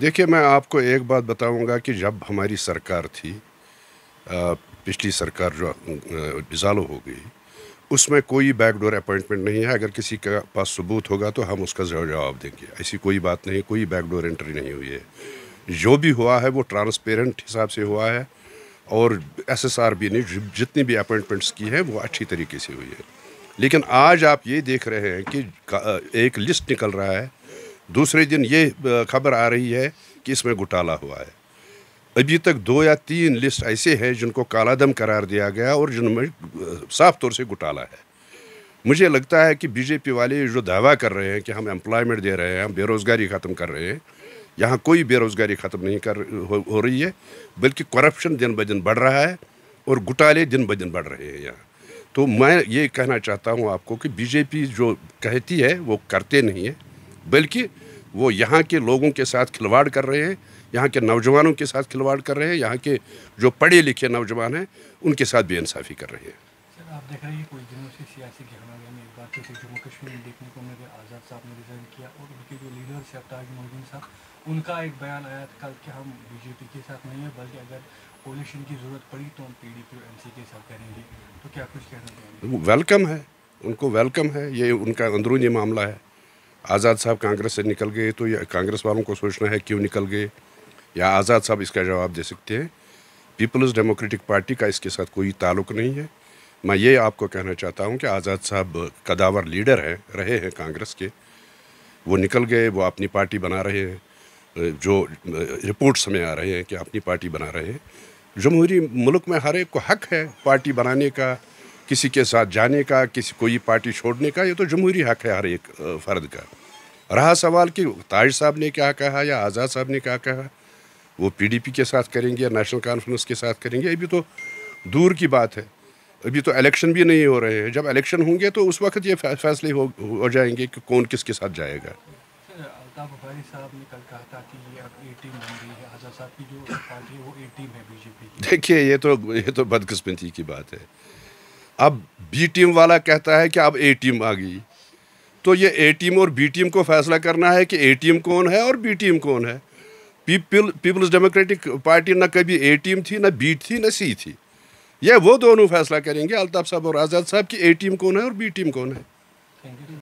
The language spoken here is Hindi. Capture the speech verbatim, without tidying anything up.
देखिए, मैं आपको एक बात बताऊंगा कि जब हमारी सरकार थी, पिछली सरकार जो डिज़ालो हो गई, उसमें कोई बैकडोर अपॉइंटमेंट नहीं है। अगर किसी के पास सबूत होगा तो हम उसका जवाब देंगे। ऐसी कोई बात नहीं, कोई बैकडोर एंट्री नहीं हुई है। जो भी हुआ है वो ट्रांसपेरेंट हिसाब से हुआ है और एसएसआरबी ने जितनी भी अपॉइंटमेंट्स की हैं वो अच्छी तरीके से हुई है। लेकिन आज आप ये देख रहे हैं कि एक लिस्ट निकल रहा है, दूसरे दिन ये खबर आ रही है कि इसमें घोटाला हुआ है। अभी तक दो या तीन लिस्ट ऐसे हैं जिनको कालादम करार दिया गया और जिनमें साफ तौर से घोटाला है। मुझे लगता है कि बीजेपी वाले जो दावा कर रहे हैं कि हम एम्प्लॉयमेंट दे रहे हैं, हम बेरोज़गारी ख़त्म कर रहे हैं, यहाँ कोई बेरोज़गारी ख़त्म नहीं कर हो, हो रही है, बल्कि करप्शन दिन ब दिन बढ़ रहा है और घोटाले दिन ब दिन बढ़ रहे हैं यहाँ। तो मैं ये कहना चाहता हूँ आपको कि बीजेपी जो कहती है वो करते नहीं है, बल्कि वो यहाँ के लोगों के साथ खिलवाड़ कर रहे हैं, यहाँ के नौजवानों के साथ खिलवाड़ कर रहे हैं, यहाँ के जो पढ़े लिखे नौजवान हैं उनके साथ बेइंसाफ़ी कर रहे हैं। सर, आप देख रहे हैं कुछ दिनों से सियासी गहमागहमी में एक बार फिर जम्मू कश्मीर में देखने को मिला। आज़ाद साहब ने रिजाइन किया और उनके जो लीडर थे ताज मोहद्दीन साहब, उनका एक बयान आया था कल कि हम बीजेपी के साथ नहीं है, बल्कि अगर कोलिशन की ज़रूरत पड़ी तो हम पीडीपी और एमसी के साथ करेंगे। तो क्या कुछ कहना चाहेंगे? वेलकम है, उनको वेलकम है, ये उनका अंदरूनी मामला है। आज़ाद साहब कांग्रेस से निकल गए तो ये कांग्रेस वालों को सोचना है क्यों निकल गए, या आज़ाद साहब इसका जवाब दे सकते हैं। पीपल्स डेमोक्रेटिक पार्टी का इसके साथ कोई ताल्लुक नहीं है। मैं ये आपको कहना चाहता हूँ कि आज़ाद साहब कदावर लीडर हैं, रहे हैं कांग्रेस के, वो निकल गए, वो अपनी पार्टी बना रहे हैं। जो रिपोर्ट्स में आ रहे हैं कि अपनी पार्टी बना रहे हैं। जमहूरी मुल्क में हर एक को हक है पार्टी बनाने का, किसी के साथ जाने का, किसी कोई पार्टी छोड़ने का, ये तो जमहूरी हक़ है हर एक फ़र्द का। रहा सवाल कि ताज साहब ने क्या कहा या आज़ाद साहब ने क्या कहा, वो पीडीपी के साथ करेंगे या नेशनल कॉन्फ्रेंस के साथ करेंगे, अभी तो दूर की बात है। अभी तो इलेक्शन भी नहीं हो रहे हैं, जब इलेक्शन होंगे तो उस वक्त ये फैसले हो, हो जाएंगे कि कौन किसके साथ जाएगा। अल्ताफ बुखारी साहब ने कल कहा था कि ये अब ए टीम बन गई है, आज़ाद साहब की जो पार्टी है वो ए टीम है बीजेपी की। देखिए, ये तो ये तो बदकिस्मती की बात है। अब बी टीम वाला कहता है कि अब ए टीम आ गई, तो ये ए टीम और बी टीम को फैसला करना है कि ए टीम कौन है और बी टीम कौन है। पीपल पीपल्स डेमोक्रेटिक पार्टी ना कभी ए टीम थी, ना बी थी, ना सी थी। ये वो दोनों फैसला करेंगे, अल्ताफ साहब और आज़ाद साहब, की ए टीम कौन है और बी टीम कौन है।